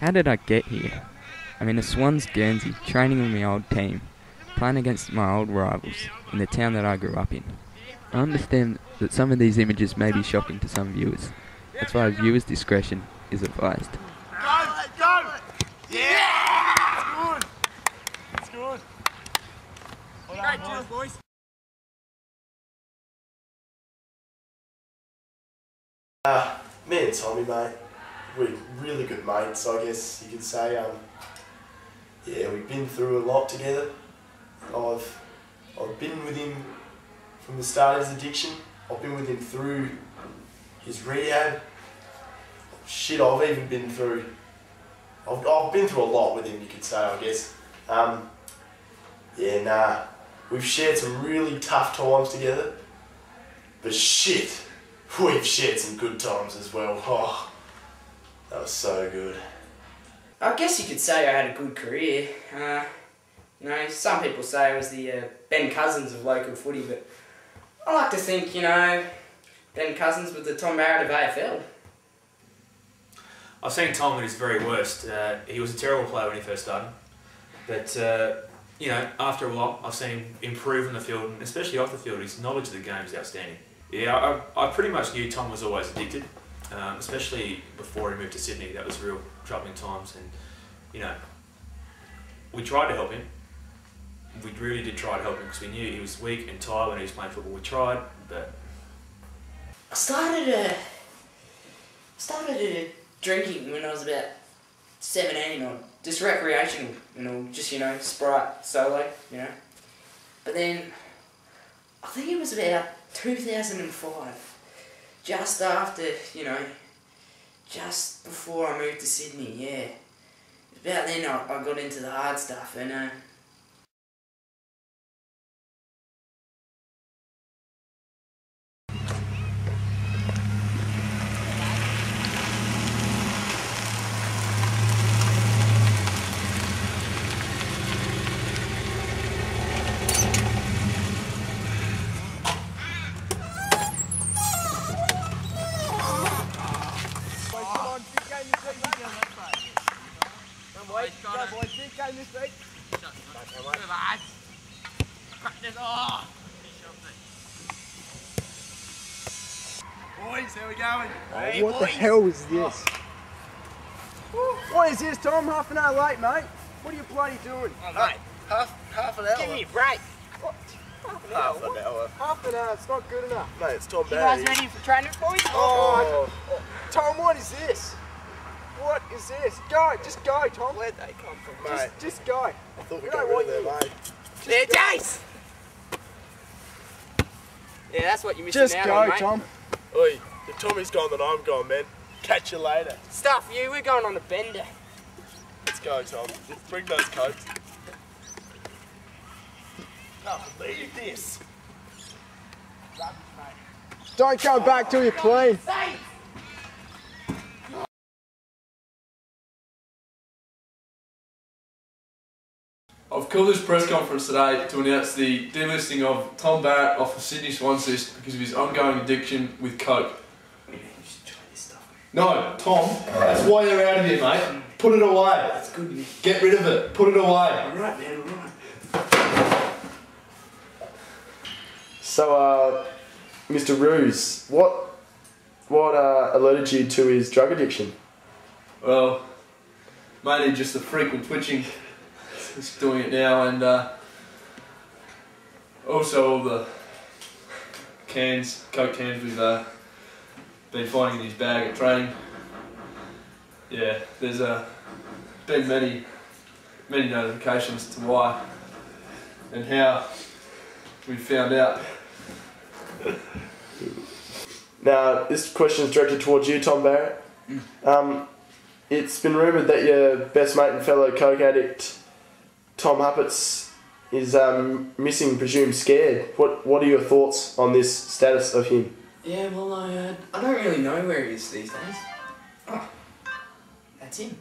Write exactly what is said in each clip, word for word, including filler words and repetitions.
How did I get here? I'm in a Swans Guernsey, training with my old team, playing against my old rivals in the town that I grew up in. I understand that some of these images may be shocking to some viewers. That's why viewers' discretion is advised. Go! Go! Yeah! It's good! It's good. Well done, great deal, boys. Uh, me and Tommy, mate, we're really good mates, I guess you could say. Um, yeah, we've been through a lot together. I've, I've been with him from the start of his addiction. I've been with him through his rehab. Shit, I've even been through... I've, I've been through a lot with him, you could say, I guess. Um, yeah, nah. We've shared some really tough times together. But shit, we've shared some good times as well. Oh, that was so good. I guess you could say I had a good career. Uh, you know, some people say I was the uh, Ben Cousins of local footy, but I like to think, you know, Ben Cousins was the Tom Barrett of A F L. I've seen Tom at his very worst. Uh, he was a terrible player when he first started, but uh, you know, after a while, I've seen him improve on the field, and especially off the field. His knowledge of the game is outstanding. Yeah, I, I pretty much knew Tom was always addicted, um, especially before he moved to Sydney. That was real troubling times, and you know, we tried to help him. We really did try to help him because we knew he was weak and tired when he was playing football. We tried, but I started a started a. drinking when I was about seventeen, or just recreational, you know, just, you know, Sprite, solo, you know. But then, I think it was about two thousand five, just after, you know, just before I moved to Sydney, yeah. About then I, I got into the hard stuff, and uh, what the hell is this? Oh. What is this, Tom? Half an hour late, mate. What are you bloody doing? Oh, mate, half, half an hour. Give me a break. What? Half an half hour? An hour. Half an hour, it's not good enough. Mate, it's Tom Barrett. You guys ready for training, boys? Oh. Oh, Tom, what is this? What is this? Go, just go, Tom. Where'd they come from, mate? Just, just go. I thought we got rid of there, mate. There, Jace! Yeah, that's what you're missing just out go, on, mate. Just go, Tom. Oi. If Tommy's gone, then I'm gone, man. Catch you later. Stuff you, we're going on a bender. Let's go, Tom. Let's bring those coats. Can't believe this. Don't come back till you please. I've called this press conference today to announce the delisting of Tom Barrett off of Sydney Swansea because of his ongoing addiction with Coke. No, Tom, that's why you're out of here, mate. Put it away. That's good, man. Get rid of it. Put it away. All right, man, all right. So, uh, Mister Ruse, what, what uh, alerted you to his drug addiction? Well, mainly just the frequent twitching. He's doing it now, and uh, also all the cans, Coke cans we've uh, been finding in his bag at training. Yeah, there's uh, been many, many notifications to why and how we found out. Now, this question is directed towards you, Tom Barrett. Um, it's been rumoured that your best mate and fellow Coke addict, Tom Huppatz, is um, missing, presumed scared. What What are your thoughts on this status of him? Yeah, well, I, uh, I don't really know where he is these days. Oh, that's him.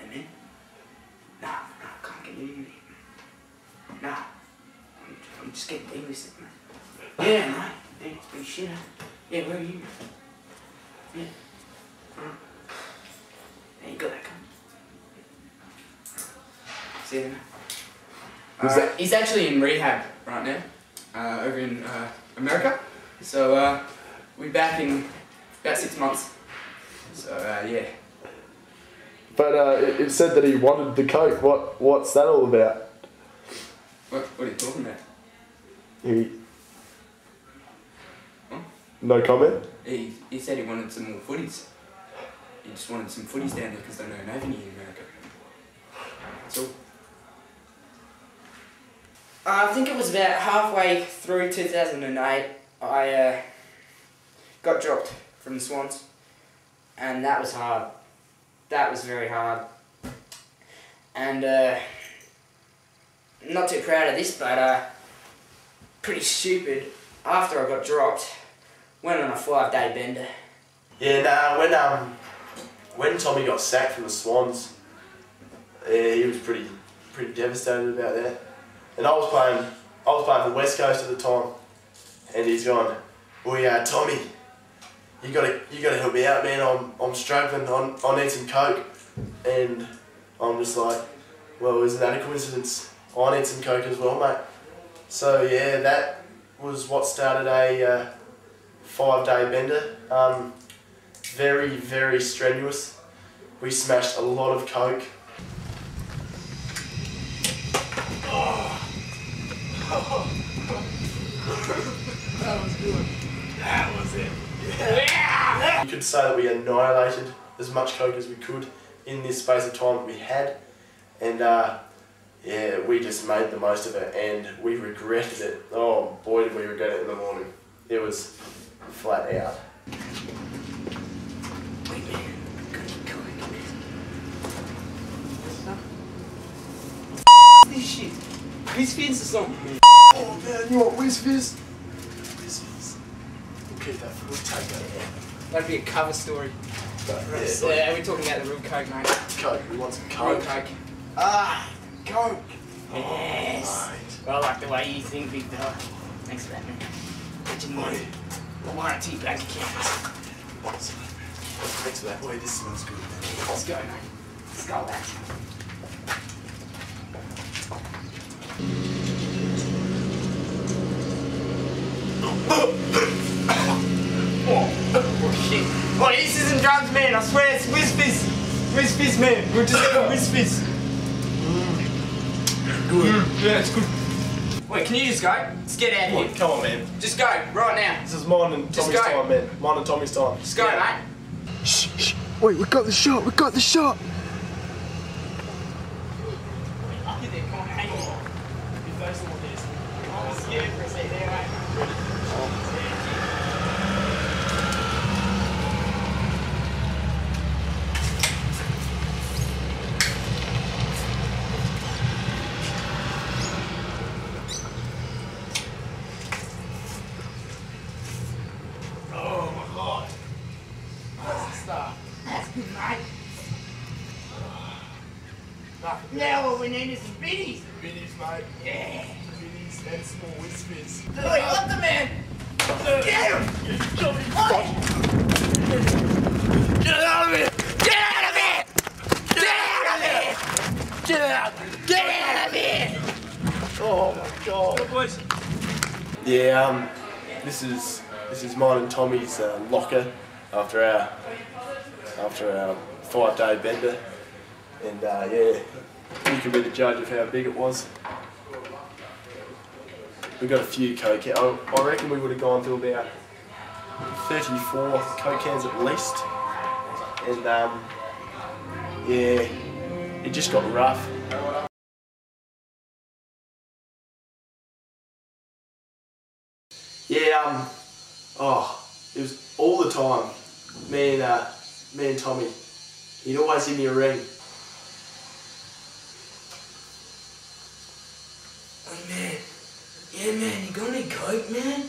And then, nah, nah, I can't get in here. Nah, I'm, I'm just getting delisted, mate. Yeah, mate, yeah, it's been shit. Yeah, where are you? Yeah, right. There you go, that guy. See him. Uh, that? He's actually in rehab right now, uh, over in uh, America. So uh, we're back in about six months. So uh, yeah. But uh, it, it said that he wanted the Coke. What? What's that all about? What? What are you talking about? He. Huh? No comment. He he said he wanted some more footies. He just wanted some footies down there because they don't have any in America. That's all. I think it was about halfway through two thousand eight, I uh, got dropped from the Swans, and that was hard. That was very hard. And uh, I'm not too proud of this, but uh, pretty stupid. After I got dropped, went on a five-day bender. Yeah, nah, when um, when Tommy got sacked from the Swans, yeah, he was pretty pretty devastated about that. And I was playing, I was playing for West Coast at the time, and he's gone, well, yeah, Tommy, you gotta, you gotta help me out, man. I'm, I'm struggling. I'm, I need some Coke, and I'm just like, well, isn't that a coincidence? I need some Coke as well, mate. So yeah, that was what started a uh, five-day bender. Um, very, very strenuous. We smashed a lot of Coke. That was good. That was it. Yeah. You could say that we annihilated as much Coke as we could in this space of time that we had, and uh, yeah, we just made the most of it, and we regretted it. Oh boy, did we regret it in the morning. It was flat out. This shit. This fizz is on me. Oh man, you want whiz fizz? Whiz fizz. We'll keep that for, we'll take that out. That'd be a cover story. But, yeah, yeah, we're talking about the real Coke, mate. Coke, we want some Coke. Real Coke. Ah, Coke. Yes. Oh, well, I like the way you think, big dog. Thanks for that, man. Good morning. I want a tea bag of cans. Thanks for that. Boy, this smells good, man. Let's go, mate. Let's go, lads. Oh, this isn't drugs, man, I swear it's whiz fizz. Whiz fizz, man. We'll just have a whiz fizz. Mm. Good. Mm. Yeah, it's good. Wait, can you just go? Let's get out of here. Come on, man. Just go, right now. This is mine and Tommy's time, man. Mine and Tommy's time. Just go, yeah, mate. Shh, shh. Wait, we got the shot, we got the shot. Lucky they're gone, hang on. If those all this. I was scared for a second there, mate. Now what we need is biddies. Biddies, mate. Yeah. Biddies and small whispers. Dude, I got the man. Dude. Get him. Get, get out of here. Get out of here. Get out of here. Get out. Get out of here. Oh my God. Good boys. Yeah. Um. This is this is mine and Tommy's uh, locker after our after our five-day bender. And uh, yeah, you can be the judge of how big it was. We got a few Coke cans. I, I reckon we would have gone through about thirty-four Coke cans at least. And um, yeah, it just got rough. Yeah, um, oh, it was all the time. Me and uh, me and Tommy, he'd always give me a ring. Man, yeah, man, you got any Coke, man?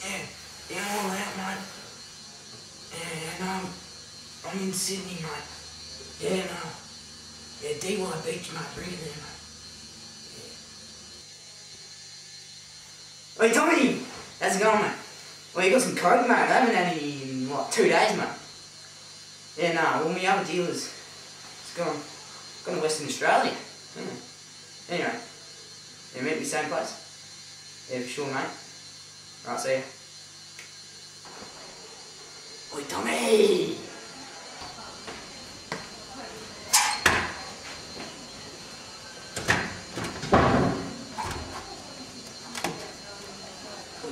Yeah, yeah, all that, mate. Yeah, and um, I'm in Sydney, mate. Yeah, no. Yeah, D Y Beach, mate, bring it there, mate. Yeah. Hey, Tommy, how's it going, mate? Well, you got some Coke, mate. I haven't had any in, what, two days, mate? Yeah, no, nah, all my other dealers, it's gone, gone to Western Australia. Mm. Anyway, yeah, meet me same place. Yeah, for sure, mate. Right, see ya. Oi, Tommy! Oi,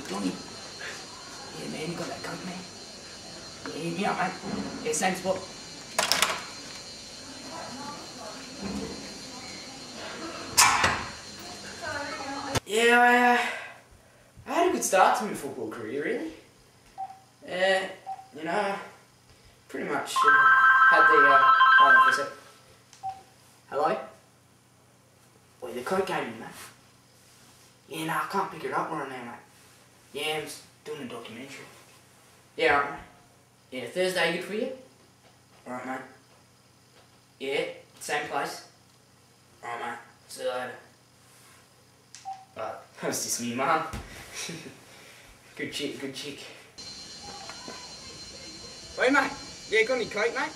Tommy. Yeah, man, you got that coke, man? Yeah, yeah, mate. Yeah, same spot. Yeah, I, uh, I had a good start to my football career, really. Uh, you know, pretty much uh, had the, uh, hold on for a sec. Hello? Well, the coke gave me, mate. Yeah, nah, I can't pick it up right now, mate. Yeah, I'm doing a documentary. Yeah, alright, mate. Yeah, Thursday good for you? Alright, mate. Yeah, same place. Alright, mate. See you later. But that was just me, mum. Good chick, good chick. Hey, mate. Yeah, got any coke, mate?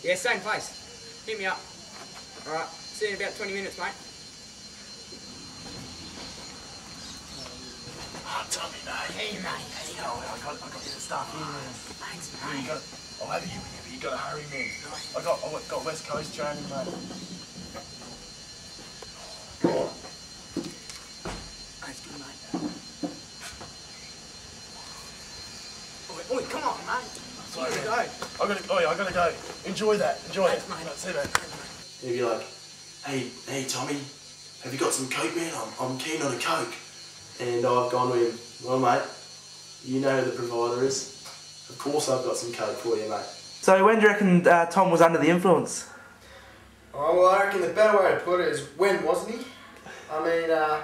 Yeah, same place. Hit me up. Alright, see you in about twenty minutes, mate. Oh, Tommy, mate. Hey, mate. Hey, you know, I got, I got some stuff in there. Thanks, mate. You got, I'll have you with you, but you got to hurry, man. I got, I got West Coast training, mate. I gotta, oh yeah, I gotta go. Enjoy that. Enjoy it. See that. He'd be like, "Hey, hey, Tommy, have you got some coke, man? I'm, I'm keen on a coke." And I've gone to him, "Well, mate, you know who the provider is. Of course, I've got some coke for you, mate." So when do you reckon uh, Tom was under the influence? Oh well, I reckon the better way to put it is when wasn't he? I mean, uh,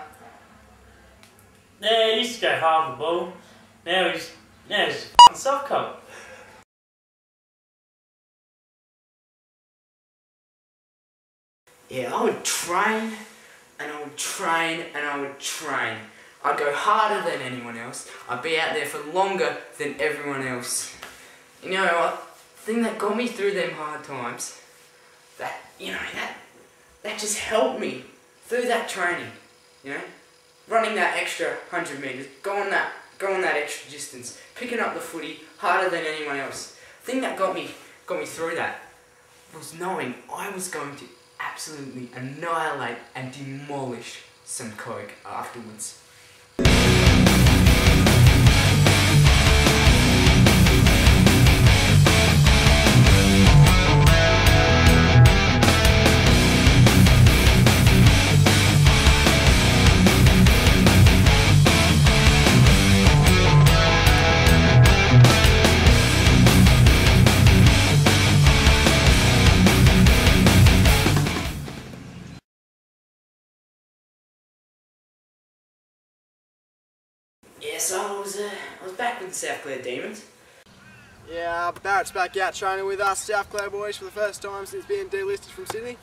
yeah, he used to go half a ball. Now he's, now he's f***ing soft coke. Yeah, I would train, and I would train, and I would train. I'd go harder than anyone else. I'd be out there for longer than everyone else. You know what? The thing that got me through them hard times, that, you know, that, that just helped me through that training, you know? Running that extra one hundred metres, going that, going that extra distance, picking up the footy harder than anyone else. The thing that got me, got me through that was knowing I was going to absolutely annihilate and demolish some coke afterwards. Yeah, so I was, uh, I was back with the South Clare Demons. Yeah, Barrett's back out training with us South Clare boys for the first time since being delisted from Sydney.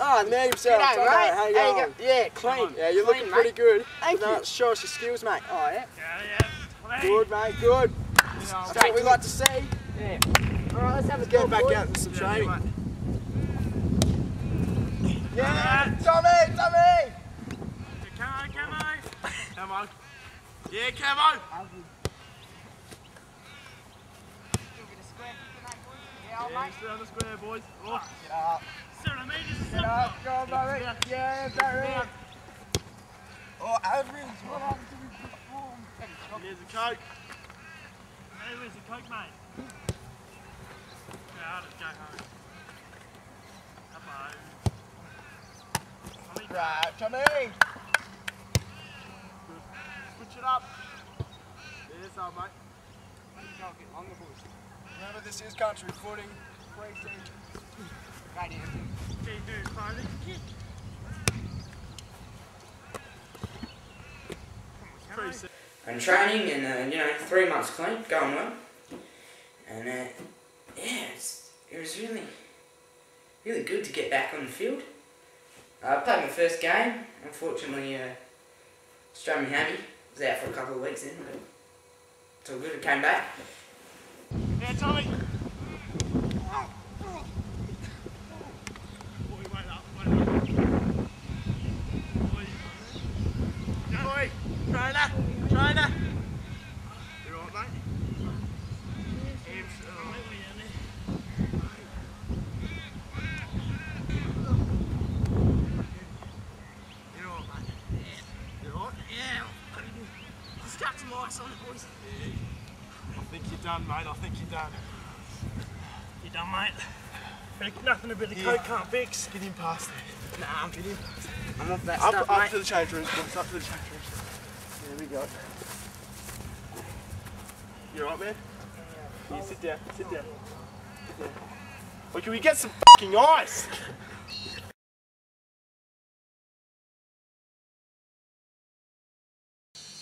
Oh, the man himself, Tom Barrett, how you going? Yeah, clean. Yeah, you're clean, looking pretty mate. Good. Thank no, you. Show us your skills, mate. Oh, yeah? Yeah, yeah. Good, mate, good. That's yeah, what we like to see. Yeah. Alright, let's have a go. Get back boys. Out for some yeah, training. Mate. Yeah, Tommy, Tommy! Come on, come on. Come on. Yeah, come on! Yeah, still on the square, boys. Oh. Get up. Get up, go on, Barry. Yeah, Barry. Oh, average. What happened to me before? Here's a coke. Hey, where's the coke, mate? Yeah, I'll just go home. Hello. Right, come in. It up. Yes, old mate. Can't get longer, boys. Remember, this is country footing. Racing. Right here. Can you do finally? Come on, and training, and uh, you know, three months clean, going well. And uh, yeah, it's, it was really, really good to get back on the field. I uh, played my first game. Unfortunately, uh, strained my hammy. I was out for a couple of weeks in, but it's all good, it came back. Yeah, Tommy! Boy, wait up, wait up. I think you're done, mate. I think you're done. You're done, mate. Nothing a bit of yeah. Coke can't fix. Get him past it. Nah, I'm getting past it. I'm off that up, stuff, up mate. To the change rooms, boys. Up to the change rooms. There we go. You alright, man? Yeah. Yeah, sit down. Sit down. Sit down. Or can we get some fucking ice?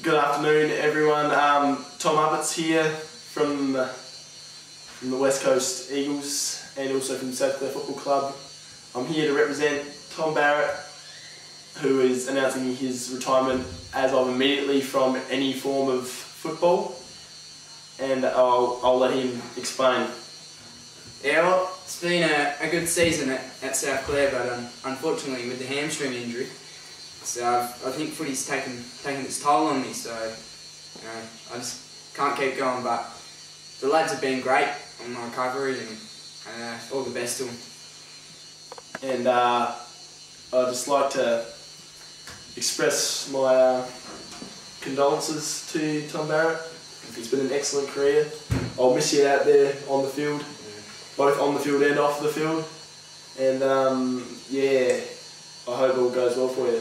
Good afternoon, everyone. Um, Tom Huppatz here from the, from the West Coast Eagles and also from the South Clare Football Club. I'm here to represent Tom Barrett, who is announcing his retirement as of immediately from any form of football, and I'll, I'll let him explain. Yeah, well, it's been a, a good season at, at South Clare, but um, unfortunately with the hamstring injury, so I've, I think footy's taken taken its toll on me, so you know, I just can't keep going. But the lads have been great on my recovery, and uh, all the best to them. And uh, I'd just like to express my uh, condolences to Tom Barrett. It's been an excellent career. I'll miss you out there on the field, yeah. Both on the field and off the field. And um, yeah, I hope all goes well for you.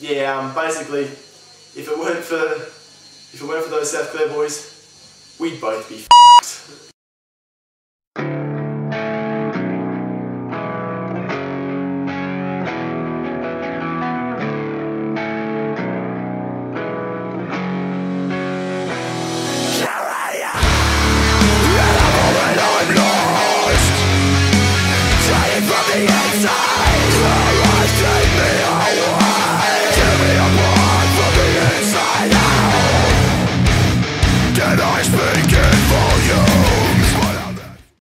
Yeah, um, basically, if it weren't for if it weren't for those South Clare boys, we'd both be f***ing